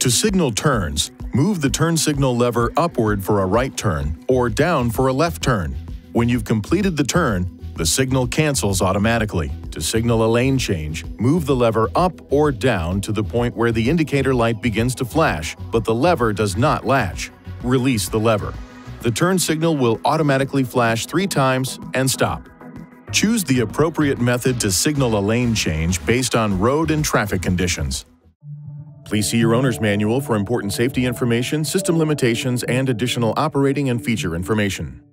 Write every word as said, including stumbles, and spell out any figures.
To signal turns, move the turn signal lever upward for a right turn or down for a left turn. When you've completed the turn, the signal cancels automatically. To signal a lane change, move the lever up or down to the point where the indicator light begins to flash, but the lever does not latch. Release the lever. The turn signal will automatically flash three times and stop. Choose the appropriate method to signal a lane change based on road and traffic conditions. Please see your owner's manual for important safety information, system limitations, and additional operating and feature information.